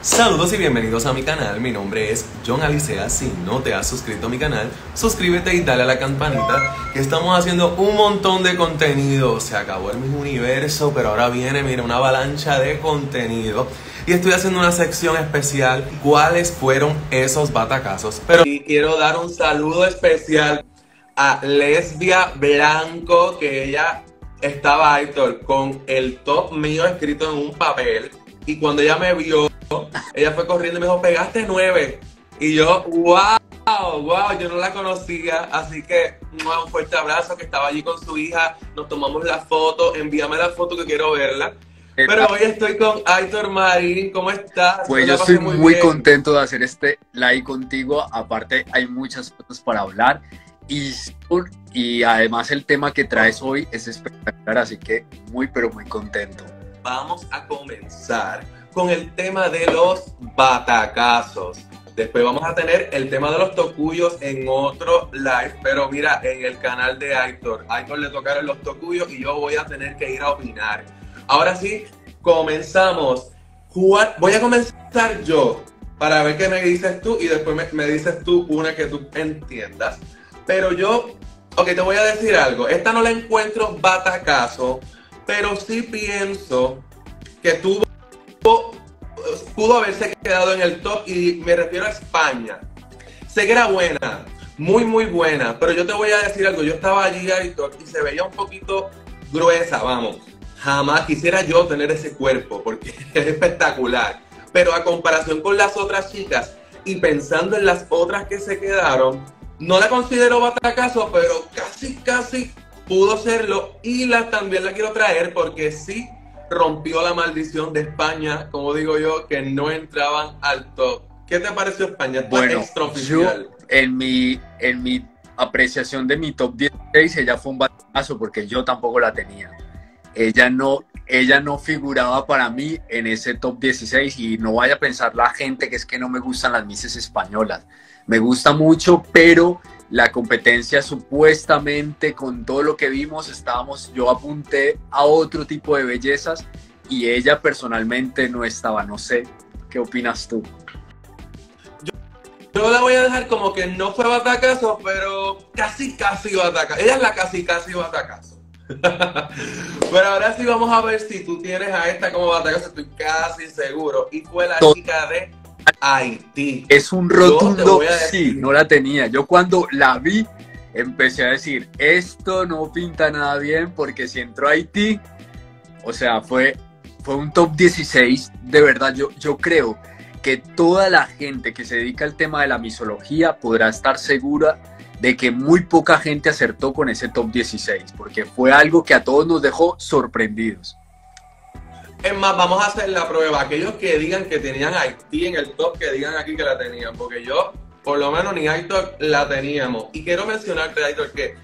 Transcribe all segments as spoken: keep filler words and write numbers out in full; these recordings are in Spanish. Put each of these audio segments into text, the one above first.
Saludos y bienvenidos a mi canal, mi nombre es John Alicea. Si no te has suscrito a mi canal, suscríbete y dale a la campanita, que estamos haciendo un montón de contenido. Se acabó el mismo universo, pero ahora viene, mira, una avalancha de contenido. Y estoy haciendo una sección especial, cuáles fueron esos batacazos. Pero y quiero dar un saludo especial a Lesbia Blanco, que ella estaba, Aitor, con el top mío escrito en un papel. Y cuando ella me vio, ella fue corriendo y me dijo, pegaste nueve. Y yo, wow, wow, yo no la conocía. Así que un fuerte abrazo, que estaba allí con su hija. Nos tomamos la foto, envíame la foto que quiero verla. Pero hoy estoy con Aitor Marín, ¿cómo estás? Pues yo estoy muy, muy contento de hacer este live contigo. Aparte hay muchas cosas para hablar. Y, y además el tema que traes hoy es espectacular, así que muy pero muy contento. Vamos a comenzar con el tema de los batacazos. Después vamos a tener el tema de los tocuyos en otro live. Pero mira, en el canal de Aitor, Aitor le tocaron los tocuyos y yo voy a tener que ir a opinar. Ahora sí, comenzamos. Jugar. Voy a comenzar yo para ver qué me dices tú y después me, me dices tú una que tú entiendas. Pero yo, ok, te voy a decir algo. Esta no la encuentro batacazo, pero sí pienso que tuvo, pudo haberse quedado en el top, y me refiero a España. Sé que era buena, muy muy buena, pero yo te voy a decir algo. Yo estaba allí, Aitor, y se veía un poquito gruesa, vamos. Jamás quisiera yo tener ese cuerpo, porque es espectacular. Pero a comparación con las otras chicas, y pensando en las otras que se quedaron, no la considero batacazo, pero casi, casi pudo serlo, y la, también la quiero traer porque sí rompió la maldición de España, como digo yo, que no entraban al top. ¿Qué te pareció España? Bueno, extraoficial. Yo, en mi, en mi apreciación de mi top dieciséis, ella fue un batacazo porque yo tampoco la tenía. Ella no, ella no figuraba para mí en ese top dieciséis, y no vaya a pensar la gente que es que no me gustan las misses españolas. Me gusta mucho, pero la competencia supuestamente, con todo lo que vimos, estábamos, yo apunté a otro tipo de bellezas y ella personalmente no estaba. No sé, ¿qué opinas tú? Yo, yo la voy a dejar como que no fue batacazo, pero casi casi batacazo. Ella es la casi casi batacazo. Pero ahora sí vamos a ver si tú tienes a esta como batacazo, estoy casi seguro. Y fue la chica de Haití. Es un rotundo sí, no la tenía. Yo cuando la vi empecé a decir, esto no pinta nada bien, porque si entró Haití, o sea, fue, fue un top dieciséis, de verdad. Yo, yo creo que toda la gente que se dedica al tema de la misología podrá estar segura de que muy poca gente acertó con ese top dieciséis, porque fue algo que a todos nos dejó sorprendidos. Es más, vamos a hacer la prueba. Aquellos que digan que tenían Haití en el top, que digan aquí que la tenían. Porque yo, por lo menos, ni Aitor la teníamos. Y quiero mencionarte, Aitor, que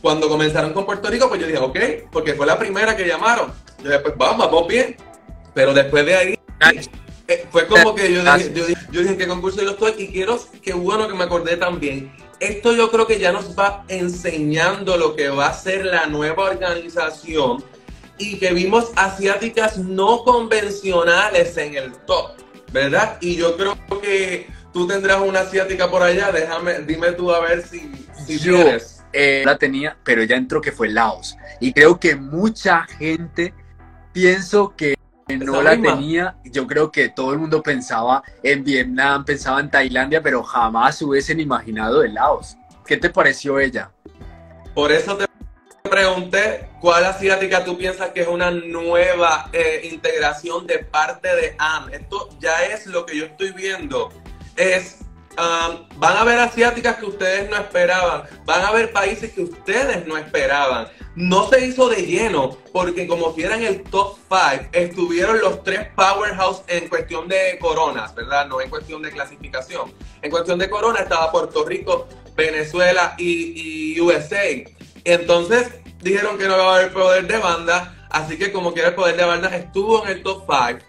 cuando comenzaron con Puerto Rico, pues yo dije, ok, porque fue la primera que llamaron. Yo dije, pues vamos, vamos bien. Pero después de ahí, eh, fue como que yo dije, yo, dije, yo dije, ¿en qué concurso yo estoy? Y quiero, qué bueno que me acordé también. Esto yo creo que ya nos va enseñando lo que va a ser la nueva organización, y que vimos asiáticas no convencionales en el top, ¿verdad? Y yo creo que tú tendrás una asiática por allá. Déjame, dime tú a ver si, si yo tienes. Eh, la tenía, pero ella entró, que fue Laos, y creo que mucha gente, pienso que no la misma tenía. Yo creo que todo el mundo pensaba en Vietnam, pensaba en Tailandia, pero jamás hubiesen imaginado de Laos. ¿Qué te pareció ella? Por eso te pregunté, ¿cuál asiática tú piensas que es una nueva eh, integración de parte de A M? Esto ya es lo que yo estoy viendo. Es, um, van a haber asiáticas que ustedes no esperaban, van a haber países que ustedes no esperaban. No se hizo de lleno, porque como quieran el top cinco, estuvieron los tres powerhouse en cuestión de coronas, ¿verdad? No en cuestión de clasificación. En cuestión de corona estaba Puerto Rico, Venezuela y, y U S A. Entonces dijeron que no iba a haber poder de banda, así que como quiera el poder de banda estuvo en el top cinco.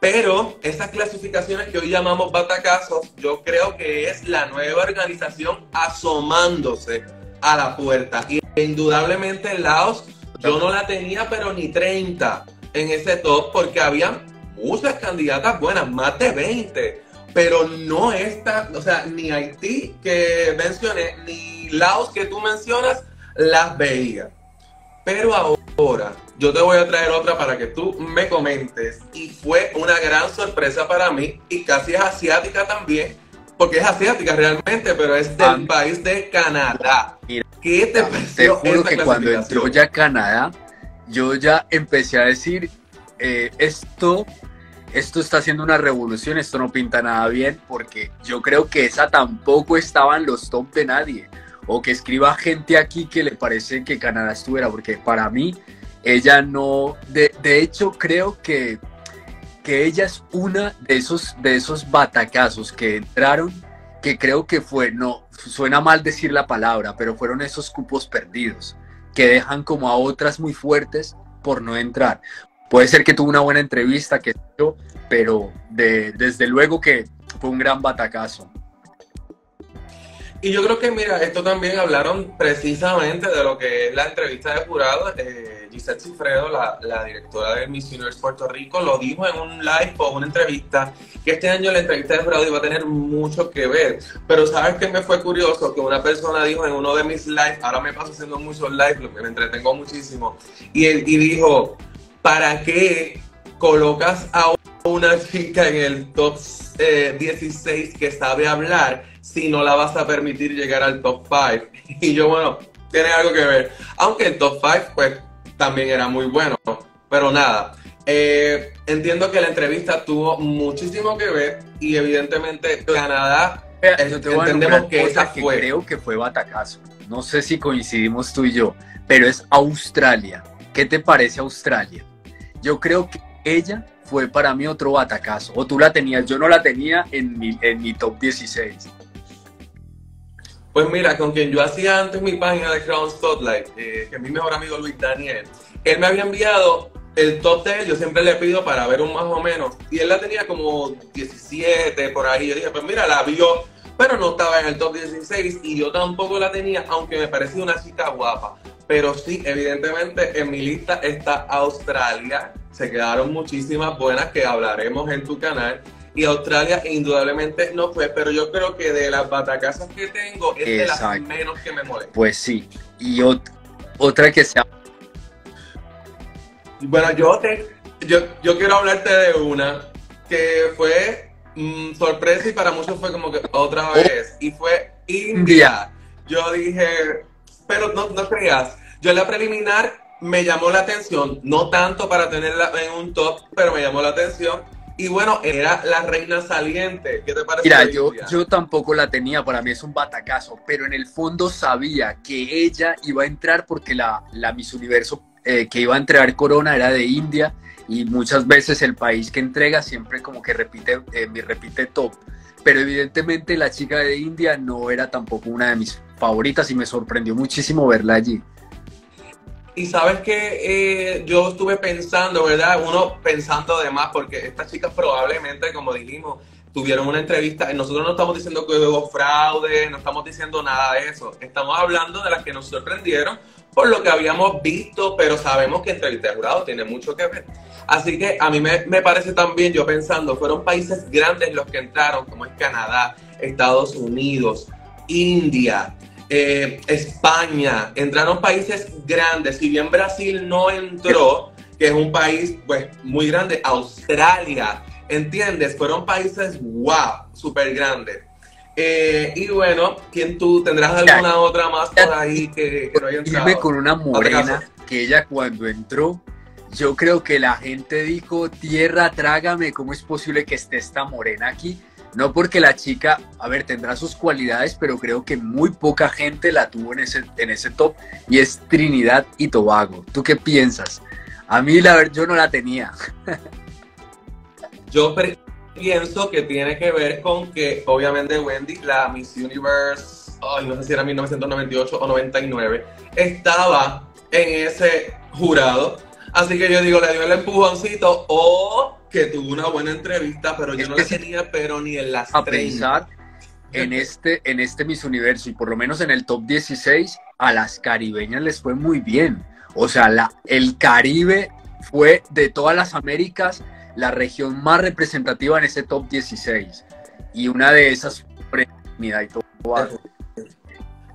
Pero esas clasificaciones que hoy llamamos batacazos, yo creo que es la nueva organización asomándose a la puerta. Y indudablemente Laos Yo no la tenía, pero ni treinta en ese top, porque había muchas candidatas buenas, más de veinte. Pero no esta, o sea, ni Haití que mencioné, ni Laos que tú mencionas, las veía. Pero ahora yo te voy a traer otra para que tú me comentes. Y fue una gran sorpresa para mí, y casi es asiática también, porque es asiática realmente, pero es del ah, país de Canadá. Mira, ¿qué te pareció? Te juro que cuando entró ya Canadá, yo ya empecé a decir, eh, esto, esto está haciendo una revolución, esto no pinta nada bien, porque yo creo que esa tampoco estaba en los top de nadie. O que escriba gente aquí que le parece que Canadá estuviera, porque para mí, ella no... De, de hecho, creo que, que ella es una de esos, de esos batacazos que entraron, que creo que fue, no, suena mal decir la palabra, pero fueron esos cupos perdidos, que dejan como a otras muy fuertes por no entrar. Puede ser que tuvo una buena entrevista, que yo, pero de, desde luego que fue un gran batacazo. Y yo creo que, mira, esto también hablaron precisamente de lo que es la entrevista de jurado. Eh, Giselle Cifredo, la, la directora de Miss Universe Puerto Rico, lo dijo en un live o una entrevista, que este año la entrevista de jurado iba a tener mucho que ver. Pero ¿sabes qué me fue curioso? Que una persona dijo en uno de mis lives, ahora me paso haciendo muchos lives, lo que me entretengo muchísimo, y, él, y dijo, ¿para qué colocas a una chica en el top eh, dieciséis que sabe hablar si no la vas a permitir llegar al top cinco? Y yo, bueno, tiene algo que ver. Aunque el top cinco, pues, también era muy bueno. Pero nada, eh, entiendo que la entrevista tuvo muchísimo que ver, y evidentemente Canadá, eh, es, yo entendemos que esa fue. Que creo que fue batacazo. No sé si coincidimos tú y yo, pero es Australia. ¿Qué te parece Australia? Yo creo que ella fue para mí otro batacazo. O tú la tenías, yo no la tenía en mi, en mi top dieciséis. Pues mira, con quien yo hacía antes mi página de Crown Spotlight, eh, que es mi mejor amigo Luis Daniel, él me había enviado el top de él, yo siempre le pido para ver un más o menos, y él la tenía como diecisiete, por ahí. Yo dije, pues mira, la vio, pero no estaba en el top dieciséis, y yo tampoco la tenía, aunque me parecía una chica guapa. Pero sí, evidentemente en mi lista está Australia. Se quedaron muchísimas buenas que hablaremos en tu canal. Y Australia indudablemente no fue, pero yo creo que de las batacazas que tengo es exacto, de las menos que me molesta. Pues sí, y ot otra que sea... Bueno, yo, te, yo, yo quiero hablarte de una que fue mm, sorpresa, y para muchos fue como que otra vez, y fue India. Yo dije... Pero no, no creas, yo en la preliminar me llamó la atención, no tanto para tenerla en un top, pero me llamó la atención. Y bueno, era la reina saliente. ¿Qué te parece? Mira, yo, yo tampoco la tenía, para mí es un batacazo, pero en el fondo sabía que ella iba a entrar porque la, la Miss Universo eh, que iba a entregar corona era de India, y muchas veces el país que entrega siempre como que repite, eh, me repite top. Pero evidentemente la chica de India no era tampoco una de mis favoritas, y me sorprendió muchísimo verla allí. Y sabes que eh, yo estuve pensando, ¿verdad? Uno pensando de más, porque estas chicas probablemente, como dijimos, tuvieron una entrevista. Nosotros no estamos diciendo que hubo fraude, no estamos diciendo nada de eso. Estamos hablando de las que nos sorprendieron por lo que habíamos visto, pero sabemos que entrevista de jurado tiene mucho que ver. Así que a mí me, me parece también, yo pensando, fueron países grandes los que entraron, como es Canadá, Estados Unidos, India, eh, España. Entraron países grandes. Si bien Brasil no entró, que es un país pues muy grande, Australia, ¿entiendes? Fueron países wow, súper grandes. Eh, y bueno, ¿quién tú? ¿Tendrás alguna otra más por ahí que, que no haya entrado? Irme con una morena que ella cuando entró, yo creo que la gente dijo, tierra, trágame, ¿cómo es posible que esté esta morena aquí? No porque la chica, a ver, tendrá sus cualidades, pero creo que muy poca gente la tuvo en ese, en ese top, y es Trinidad y Tobago. ¿Tú qué piensas? A mí, la verdad, yo no la tenía. Yo pienso que tiene que ver con que, obviamente, Wendy, la Miss Universe, ay, no sé si era mil novecientos noventa y ocho o noventa y nueve, estaba en ese jurado. Así que yo digo, le dio el empujoncito, o oh, que tuvo una buena entrevista, pero yo es no la tenía, pero ni en las a treinta. Pensar en este, en este Miss Universo, y por lo menos en el top dieciséis, a las caribeñas les fue muy bien. O sea, la, el Caribe fue de todas las Américas la región más representativa en ese top dieciséis. Y una de esas fue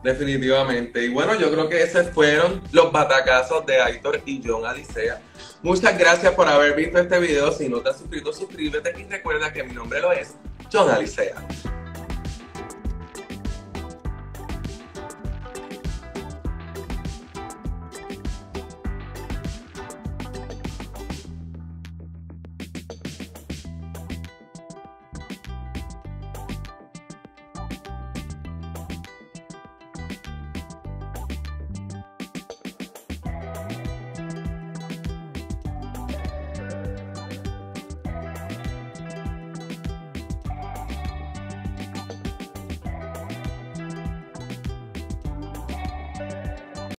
definitivamente. Y bueno, yo creo que esos fueron los batacazos de Aitor y John Alicea. Muchas gracias por haber visto este video. Si no te has suscrito, suscríbete y recuerda que mi nombre lo es John Alicea.